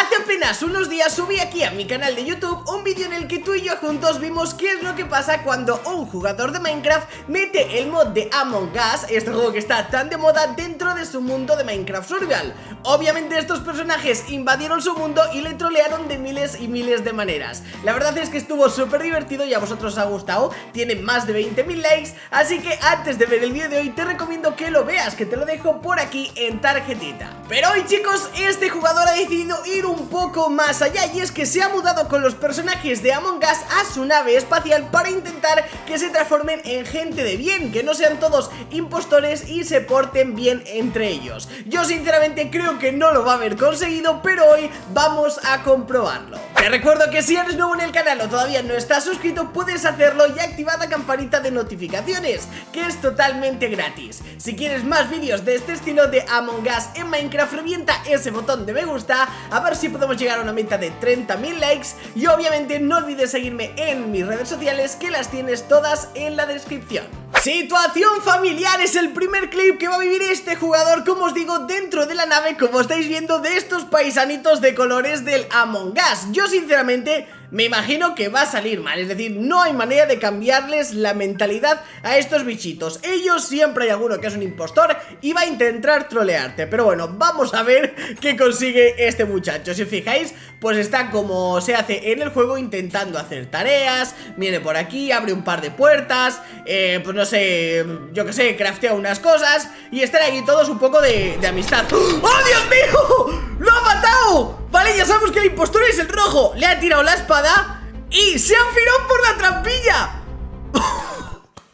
Hace apenas unos días subí aquí a mi canal de YouTube un vídeo en el que tú y yo juntos vimos qué es lo que pasa cuando un jugador de Minecraft mete el mod de Among Us, este juego que está tan de moda, dentro de su mundo de Minecraft Survival. Obviamente estos personajes invadieron su mundo y le trolearon de miles y miles de maneras. La verdad es que estuvo súper divertido y a vosotros os ha gustado, tiene más de 20.000 likes, así que antes de ver el vídeo de hoy te recomiendo que lo veas, que te lo dejo por aquí en tarjetita. Pero hoy, chicos, este jugador ha decidido ir un poco más allá, y es que se ha mudado con los personajes de Among Us a su nave espacial para intentar que se transformen en gente de bien, que no sean todos impostores y se porten bien entre ellos. Yo sinceramente creo que no lo va a haber conseguido, pero hoy vamos a comprobarlo. Te recuerdo que si eres nuevo en el canal o todavía no estás suscrito, puedes hacerlo y activar la campanita de notificaciones, que es totalmente gratis. Si quieres más vídeos de este estilo de Among Us en Minecraft, revienta ese botón de me gusta, a ver si podemos llegar a una meta de 30.000 likes, y obviamente no olvides seguirme en mis redes sociales, que las tienes todas en la descripción. Situación familiar es el primer clip que va a vivir este jugador, como os digo, dentro de la nave, como estáis viendo, de estos paisanitos de colores del Among Us. Yo sinceramente me imagino que va a salir mal, es decir, no hay manera de cambiarles la mentalidad a estos bichitos. Ellos siempre hay alguno que es un impostor y va a intentar trolearte, pero bueno, vamos a ver qué consigue este muchacho. Si os fijáis, pues está como se hace en el juego, intentando hacer tareas, viene por aquí, abre un par de puertas, pues no sé, yo que sé, craftea unas cosas, y están aquí todos un poco de amistad. ¡Oh, Dios mío! ¡Lo ha matado! Vale, ya sabemos que el impostor es el rojo. Le ha tirado la espada y se han pirado por la trampilla.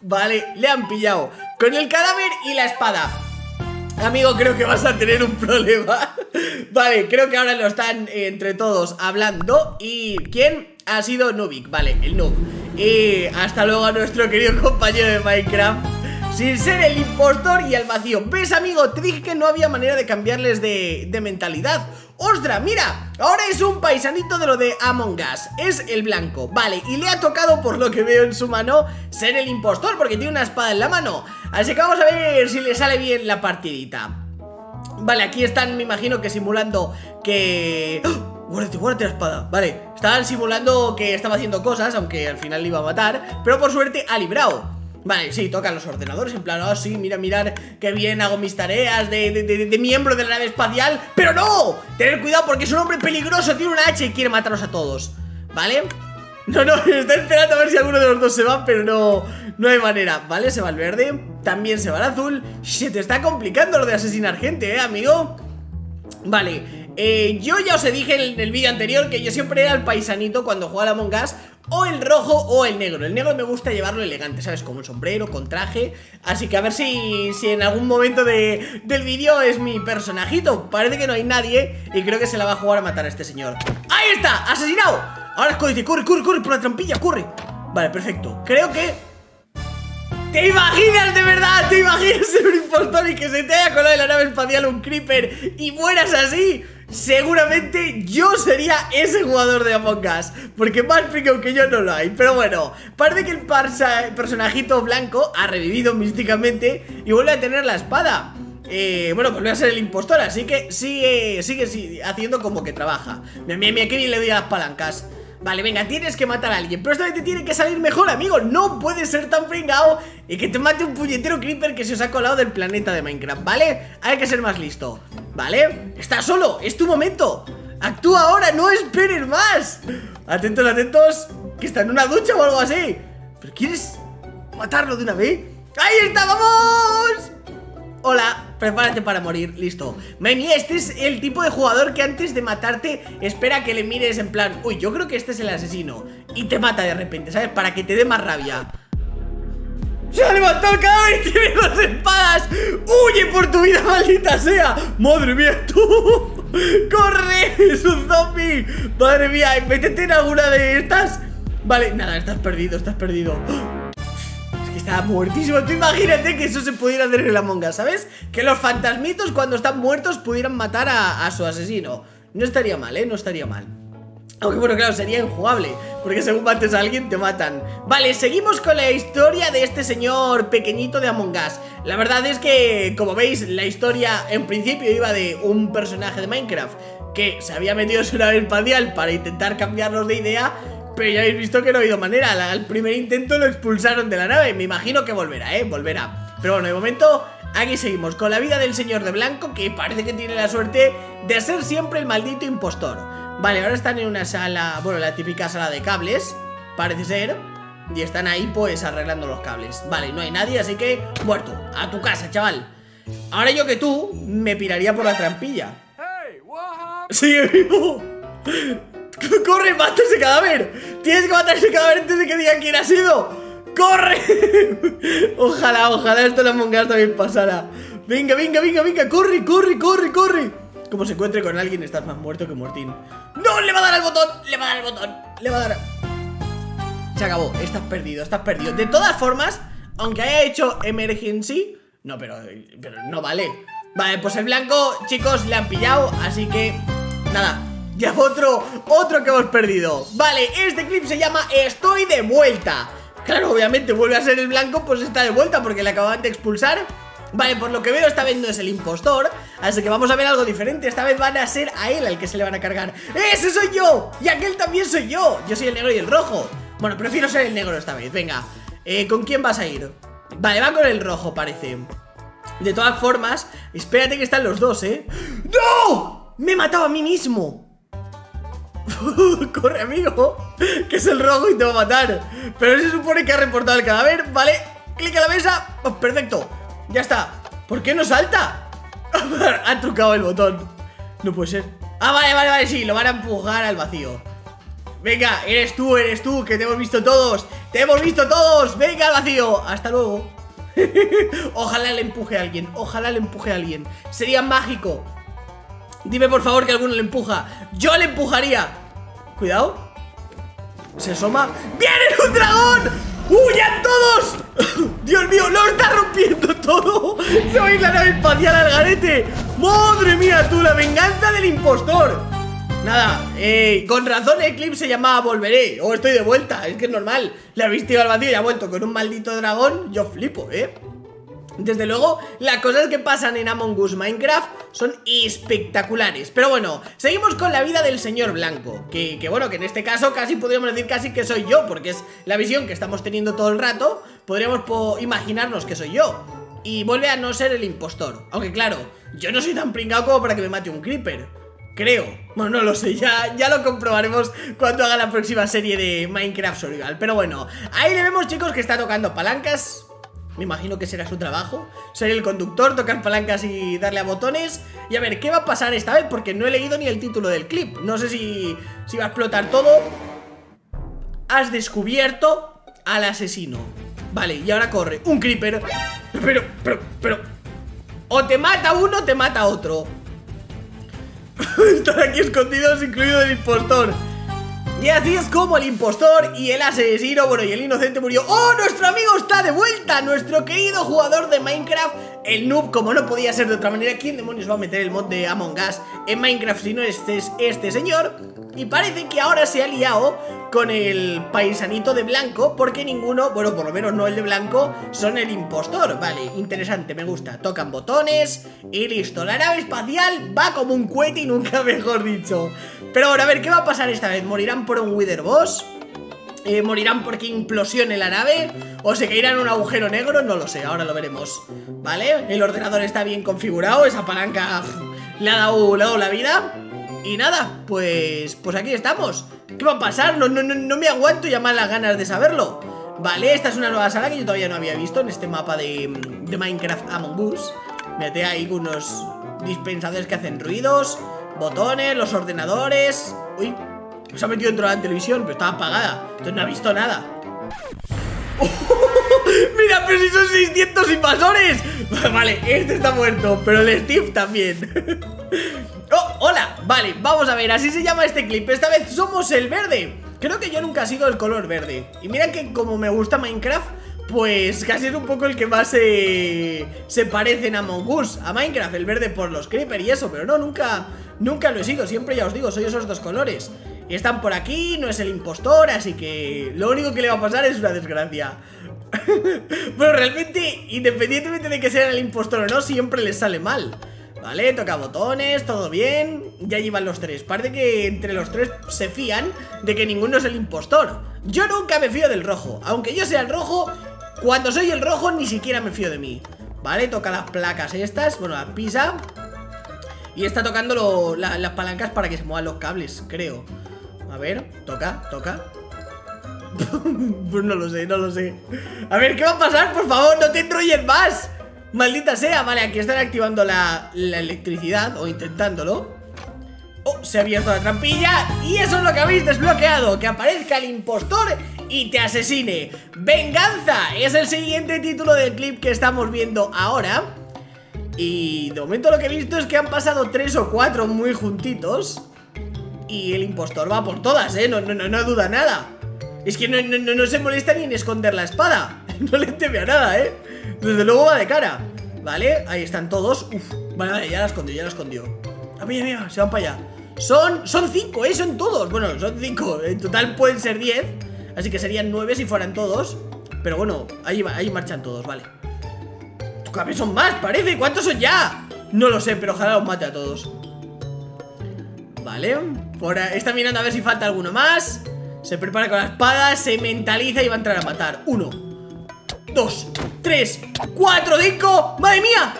Vale, le han pillado con el cadáver y la espada. Amigo, creo que vas a tener un problema. Vale, creo que ahora lo están entre todos hablando. ¿Y quién? Ha sido Nubik, vale, el noob. Y hasta luego a nuestro querido compañero de Minecraft, sin ser el impostor y el vacío. ¿Ves, amigo? Te dije que no había manera de cambiarles de mentalidad. ¡Ostras, mira! Ahora es un paisanito de lo de Among Us, es el blanco, vale, y le ha tocado, por lo que veo en su mano, ser el impostor, porque tiene una espada en la mano. Así que vamos a ver si le sale bien la partidita. Vale, aquí están, me imagino que simulando que... ¡Oh! Guárdate, guárdate la espada. Vale, estaban simulando que estaba haciendo cosas, aunque al final le iba a matar, pero por suerte ha librado. Vale, sí, tocan los ordenadores, en plan, oh sí, mira, mirar que bien hago mis tareas de miembro de la nave espacial. Pero no, tener cuidado porque es un hombre peligroso, tiene una hacha y quiere matarnos a todos. Vale, no, está esperando a ver si alguno de los dos se va, pero no hay manera. Vale, se va el verde, también se va el azul. Se te está complicando lo de asesinar gente, amigo. Vale. Yo ya os dije en el vídeo anterior que yo siempre era el paisanito cuando jugaba al Among Us, o el rojo o el negro. El negro me gusta llevarlo elegante, ¿sabes? Como un sombrero, con traje. Así que a ver si en algún momento del vídeo es mi personajito. Parece que no hay nadie y creo que se la va a jugar a matar a este señor. ¡Ahí está! ¡Asesinado! Ahora es códice, corre, corre, corre por la trampilla, corre. Vale, perfecto, creo que... ¿Te imaginas de verdad? ¿Te imaginas ser un impostor y que se te haya colado de la nave espacial un creeper y mueras así? Seguramente yo sería ese jugador de Among Us, porque más pico que yo no lo hay. Pero bueno, parece que el personajito blanco ha revivido místicamente y vuelve a tener la espada. Bueno, pues voy a ser el impostor, así que sigue haciendo como que trabaja. Mira, mira, mira, qué bien le doy a las palancas. Vale, venga, tienes que matar a alguien, pero esta vez te tiene que salir mejor, amigo. No puedes ser tan fringado y que te mate un puñetero creeper que se os ha colado del planeta de Minecraft, ¿vale? Hay que ser más listo, ¿vale? Estás solo, es tu momento. Actúa ahora, no esperes más. Atentos, atentos, que está en una ducha o algo así. ¿Pero quieres matarlo de una vez? ¡Ahí está, vamos! Hola, prepárate para morir, listo. Madre mía, este es el tipo de jugador que antes de matarte espera que le mires en plan, uy, yo creo que este es el asesino, y te mata de repente, ¿sabes? Para que te dé más rabia. ¡Se ha levantado el cadáver y tiene dos espadas! ¡Huye por tu vida, maldita sea! ¡Madre mía, tú! ¡Corre! ¡Es un zombie! ¡Madre mía! ¡Métete en alguna de estas! Vale, nada, estás perdido, estás perdido. Está muertísimo. Tú imagínate que eso se pudiera hacer en la Among Us, ¿sabes? Que los fantasmitos cuando están muertos pudieran matar a su asesino. No estaría mal, ¿eh? No estaría mal. Aunque bueno, claro, sería injugable, porque según mates a alguien te matan. Vale, seguimos con la historia de este señor pequeñito de Among Us. La verdad es que, como veis, la historia en principio iba de un personaje de Minecraft que se había metido en su nave espacial para intentar cambiarnos de idea, pero ya habéis visto que no ha habido manera. Al primer intento lo expulsaron de la nave. Me imagino que volverá, volverá. Pero bueno, de momento aquí seguimos con la vida del señor de blanco, que parece que tiene la suerte de ser siempre el maldito impostor. Vale, ahora están en una sala, bueno, la típica sala de cables, parece ser, y están ahí pues arreglando los cables. Vale, no hay nadie, así que muerto, a tu casa, chaval. Ahora yo que tú me piraría por la trampilla. ¡Sigue vivo! ¡Corre, mata ese cadáver! ¡Tienes que matar ese cadáver antes de que digan quién ha sido! ¡Corre! Ojalá, ojalá esto en Among Us también pasara. Venga, venga, venga, venga, corre, corre, corre, corre. Como se encuentre con alguien, estás más muerto que Mortín. ¡No! ¡Le va a dar al botón! ¡Le va a dar al botón! ¡Le va a dar! Se acabó, estás perdido, estás perdido. De todas formas, aunque haya hecho emergency, no, pero no vale. Vale, pues el blanco, chicos, le han pillado, así que nada, ya otro que hemos perdido. Vale, este clip se llama Estoy de vuelta. Claro, obviamente vuelve a ser el blanco, pues está de vuelta porque le acababan de expulsar. Vale, por lo que veo esta vez no es el impostor, así que vamos a ver algo diferente. Esta vez van a ser a él al que se le van a cargar. ¡Ese soy yo! Y aquel también soy yo. Yo soy el negro y el rojo. Bueno, prefiero ser el negro esta vez, venga. ¿Con quién vas a ir? Vale, va con el rojo, parece. De todas formas, espérate que están los dos, ¿eh? ¡No! ¡Me he matado a mí mismo! Corre, amigo, que es el rojo y te va a matar. Pero se supone que ha reportado el cadáver. Vale, clic a la mesa. Oh, perfecto, ya está. ¿Por qué no salta? Ha trucado el botón. No puede ser. Ah, vale, vale, vale, sí, lo van a empujar al vacío. Venga, eres tú, que te hemos visto todos. Te hemos visto todos, venga al vacío. Hasta luego. Ojalá le empuje a alguien, ojalá le empuje a alguien. Sería mágico. Dime por favor que alguno le empuja. Yo le empujaría. Cuidado. Se asoma. ¡Viene un dragón! ¡Huyan todos! Dios mío, lo está rompiendo todo. Se va a ir la nave espacial al garete. ¡Madre mía, tú! La venganza del impostor. Nada, con razón el clip se llamaba Volveré o Estoy de vuelta. Es que es normal. Le habéis tirado al vacío y ha vuelto con un maldito dragón. Yo flipo, Desde luego, las cosas que pasan en Among Us Minecraft son espectaculares. Pero bueno, seguimos con la vida del señor blanco, que bueno, que en este caso casi podríamos decir casi que soy yo, porque es la visión que estamos teniendo todo el rato. Podríamos imaginarnos que soy yo y vuelve a no ser el impostor. Aunque claro, yo no soy tan pringado como para que me mate un creeper, creo. Bueno, no lo sé, ya lo comprobaremos cuando haga la próxima serie de Minecraft Survival. Pero bueno, ahí le vemos, chicos, que está tocando palancas. Me imagino que será su trabajo, ser el conductor, tocar palancas y darle a botones. Y a ver, ¿qué va a pasar esta vez? Porque no he leído ni el título del clip. No sé si va a explotar todo. Has descubierto al asesino. Vale, y ahora corre, un creeper. Pero o te mata uno, te mata otro. Están aquí escondidos, incluido el impostor. Y así es como el impostor y el asesino, bueno, y el inocente murió. ¡Oh, nuestro amigo está de vuelta! Nuestro querido jugador de Minecraft, el noob, como no podía ser de otra manera. ¿Quién demonios va a meter el mod de Among Us en Minecraft si no es este señor? Y parece que ahora se ha liado con el paisanito de blanco, porque ninguno, bueno, por lo menos no el de blanco, son el impostor. Vale, interesante, me gusta. Tocan botones y listo. La nave espacial va como un cohete y nunca mejor dicho. Pero ahora, a ver, ¿qué va a pasar esta vez? ¿Morirán por un Wither Boss? ¿Morirán porque implosione la nave? ¿O se caerán en un agujero negro? No lo sé, ahora lo veremos. ¿Vale? El ordenador está bien configurado. Esa palanca le ha dado la vida. Y nada, pues aquí estamos. ¿Qué va a pasar? No me aguanto ya más las ganas de saberlo. Vale, esta es una nueva sala que yo todavía no había visto en este mapa de Minecraft Among Us. Mírate, hay unos dispensadores que hacen ruidos, botones, los ordenadores. Uy, se ha metido dentro de la televisión, pero estaba apagada, entonces no ha visto nada. Mira, pero si son 600 invasores. Vale, este está muerto, pero el Steve también. Oh, hola, vale, vamos a ver, así se llama este clip. Esta vez somos el verde. Creo que yo nunca he sido el color verde. Y mira que como me gusta Minecraft, pues casi es un poco el que más se parece en Among Us a Minecraft, el verde por los creepers y eso. Pero no, nunca lo he sido, siempre ya os digo, soy esos dos colores. Y están por aquí, no es el impostor, así que lo único que le va a pasar es una desgracia. Bueno, realmente, independientemente de que sean el impostor o no, siempre les sale mal. Vale, toca botones, todo bien. Ya llevan los tres, parece que entre los tres se fían de que ninguno es el impostor. Yo nunca me fío del rojo. Aunque yo sea el rojo, cuando soy el rojo ni siquiera me fío de mí. Vale, toca las placas estas, bueno, las pisa. Y está tocando las palancas para que se muevan los cables, creo. A ver, toca, toca. Pues no lo sé, no lo sé. A ver, ¿qué va a pasar? Por favor, no te enrolles más. Maldita sea, vale, aquí están activando la electricidad, o intentándolo. Oh, se ha abierto la trampilla. Y eso es lo que habéis desbloqueado: que aparezca el impostor y te asesine. Venganza es el siguiente título del clip que estamos viendo ahora. Y de momento lo que he visto es que han pasado 3 o 4 muy juntitos. Y el impostor va por todas, no duda nada. Es que no se molesta ni en esconder la espada. No le teme a nada, desde luego va de cara. Vale, ahí están todos. Uf, vale, ya la escondió, ya la escondió. Ah, mira, mira, se van para allá. Son 5, son todos. Bueno, son 5, en total pueden ser 10. Así que serían 9 si fueran todos. Pero bueno, ahí marchan todos, vale. Son más, parece. ¿Cuántos son ya? No lo sé, pero ojalá los mate a todos. Vale, está mirando a ver si falta alguno más. Se prepara con la espada, se mentaliza y va a entrar a matar. 1, 2, 3, 4, 5. ¡Madre mía!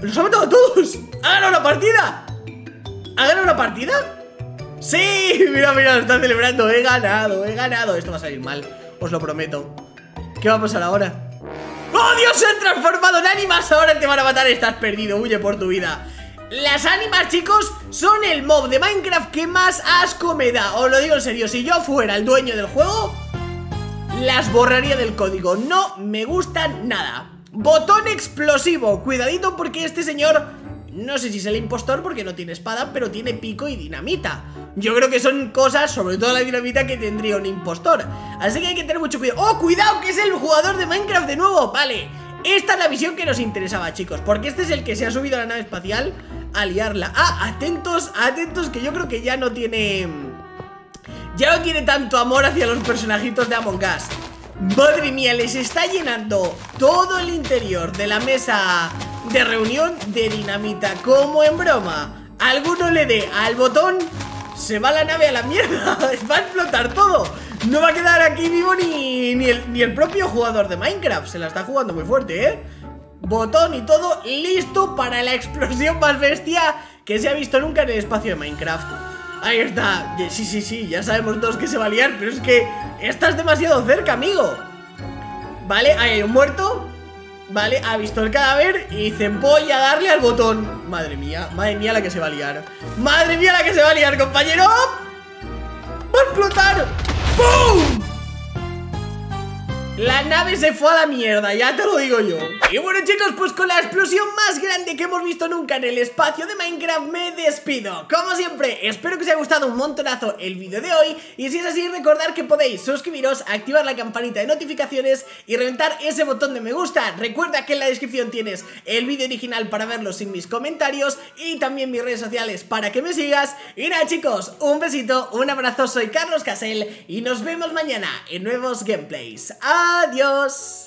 ¡Los ha matado a todos! ¡Ha ganado la partida! ¿Ha ganado la partida? ¡Sí! Mira, mira, lo están celebrando. He ganado, he ganado. Esto va a salir mal, os lo prometo. ¿Qué va a pasar ahora? ¡Oh, Dios! Se han transformado en ánimas. Ahora te van a matar, estás perdido, huye por tu vida. Las ánimas, chicos, son el mob de Minecraft que más asco me da. Os lo digo en serio, si yo fuera el dueño del juego, las borraría del código. No me gustan nada. Botón explosivo, cuidadito porque este señor, no sé si es el impostor porque no tiene espada, pero tiene pico y dinamita. Yo creo que son cosas, sobre todo la dinamita, que tendría un impostor. Así que hay que tener mucho cuidado. ¡Oh, cuidado! Que es el jugador de Minecraft de nuevo. Vale, esta es la misión que nos interesaba, chicos, porque este es el que se ha subido a la nave espacial a liarla. Ah, atentos, atentos, que yo creo que ya no tiene... ya no tiene tanto amor hacia los personajitos de Among Us. Madre mía, les está llenando todo el interior de la mesa de reunión de dinamita, como en broma. Alguno le dé al botón, se va la nave a la mierda. Va a explotar todo. No va a quedar aquí vivo ni el propio jugador de Minecraft. Se la está jugando muy fuerte, Botón y todo listo para la explosión más bestia que se ha visto nunca en el espacio de Minecraft. Ahí está. Sí, sí, sí, ya sabemos todos que se va a liar, pero es que estás demasiado cerca, amigo. Vale, ahí hay un muerto. Vale, ha visto el cadáver y dice, voy a darle al botón. Madre mía la que se va a liar. Madre mía la que se va a liar, compañero. ¡Va a explotar! ¡Pum! La nave se fue a la mierda, ya te lo digo yo. Y bueno, chicos, pues con la explosión más grande que hemos visto nunca en el espacio de Minecraft me despido. Como siempre, espero que os haya gustado un montonazo el vídeo de hoy. Y si es así, recordad que podéis suscribiros, activar la campanita de notificaciones y reventar ese botón de me gusta. Recuerda que en la descripción tienes el vídeo original para verlo sin mis comentarios y también mis redes sociales para que me sigas. Y nada, chicos, un besito, un abrazo, soy Carlos Castle y nos vemos mañana en nuevos gameplays. ¡Adiós!